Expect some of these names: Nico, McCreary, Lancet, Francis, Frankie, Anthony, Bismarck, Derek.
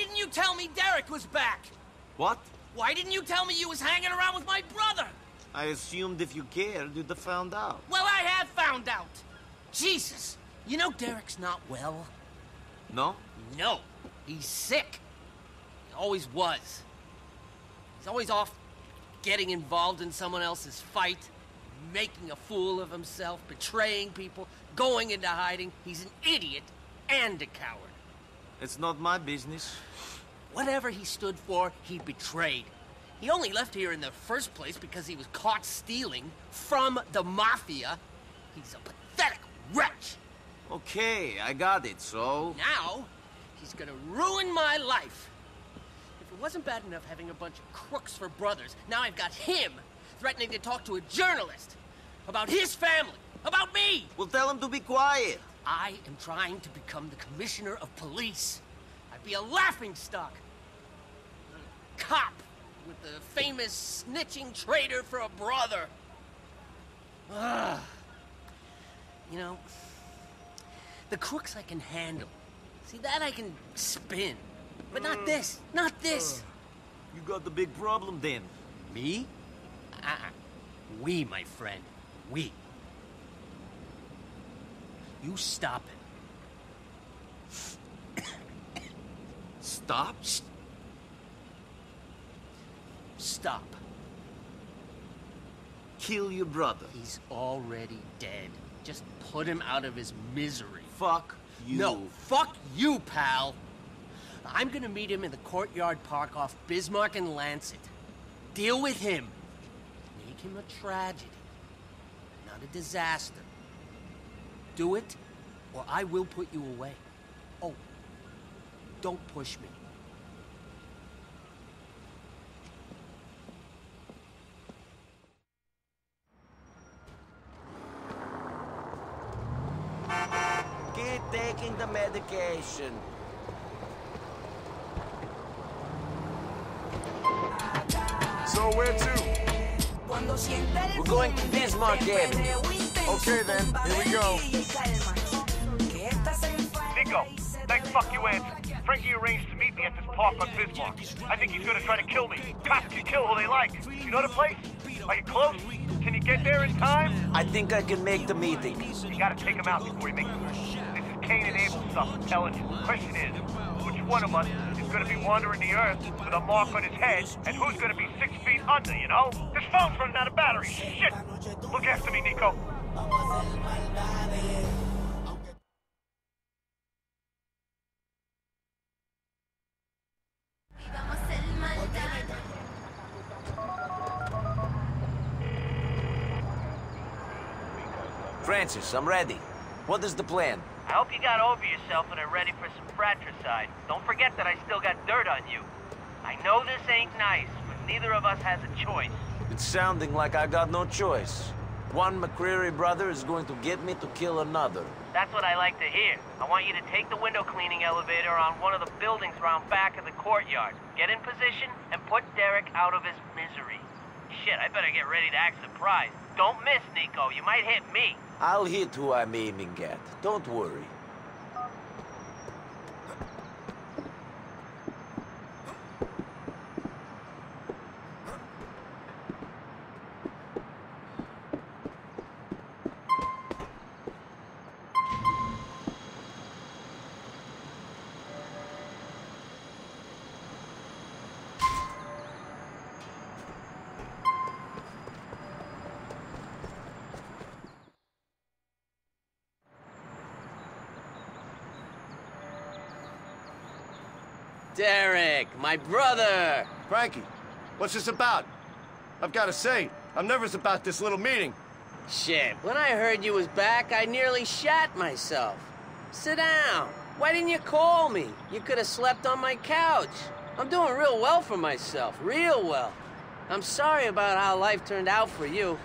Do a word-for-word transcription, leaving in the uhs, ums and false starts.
didn't you tell me Derek was back? What? Why didn't you tell me you was hanging around with my brother? I assumed if you cared, you'd have found out. Well, I have found out. Jesus, you know Derek's not well. No? No. He's sick. He always was. He's always off getting involved in someone else's fight, making a fool of himself, betraying people, going into hiding. He's an idiot and a coward. It's not my business. Whatever he stood for, he betrayed. He only left here in the first place because he was caught stealing from the Mafia. He's a pathetic wretch. Okay, I got it, so... Now, he's gonna ruin my life. If it wasn't bad enough having a bunch of crooks for brothers, now I've got him threatening to talk to a journalist about his family, about me. Well, tell him to be quiet. I am trying to become the commissioner of police. I'd be a laughingstock. A cop. With the famous snitching traitor for a brother. Ugh. You know, the crooks I can handle. See, that I can spin. But not this, not this. Uh, you got the big problem then. Me? Uh-uh. We, my friend, we. You stop it. Stop? Stop. Kill your brother. He's already dead. Just put him out of his misery. Fuck you. No, fuck you, pal. I'm gonna meet him in the courtyard park off Bismarck and Lancet. Deal with him. Make him a tragedy, not a disaster. Do it, or I will put you away. Oh, don't push me. Taking the medication. So where to? We're going to Bismarck Avenue. Okay then, here we go. Nico, thanks fuck you, Anthony. Frankie arranged to meet me at this park on Bismarck. I think he's gonna try to kill me. Cops can kill who they like. You know the place? Are you close? Can you get there in time? I think I can make the meeting. You gotta take him out before you make the meeting. Cain and Abel stuff, telling you. The question is, which one of us is going to be wandering the earth with a mark on his head, and who's going to be six feet under, you know? His phone's running out of battery. Shit! Look after me, Nico. Francis, I'm ready. What is the plan? I hope you got over yourself and are ready for some fratricide. Don't forget that I still got dirt on you. I know this ain't nice, but neither of us has a choice. It's sounding like I got no choice. One McCreary brother is going to get me to kill another. That's what I like to hear. I want you to take the window cleaning elevator on one of the buildings round back of the courtyard. Get in position and put Derek out of his misery. Shit, I better get ready to act surprised. Don't miss, Nico. You might hit me. I'll hit who I'm aiming at. Don't worry. Derek, my brother! Frankie, what's this about? I've got to say, I'm nervous about this little meeting. Shit, when I heard you was back, I nearly shat myself. Sit down. Why didn't you call me? You could have slept on my couch. I'm doing real well for myself, real well. I'm sorry about how life turned out for you.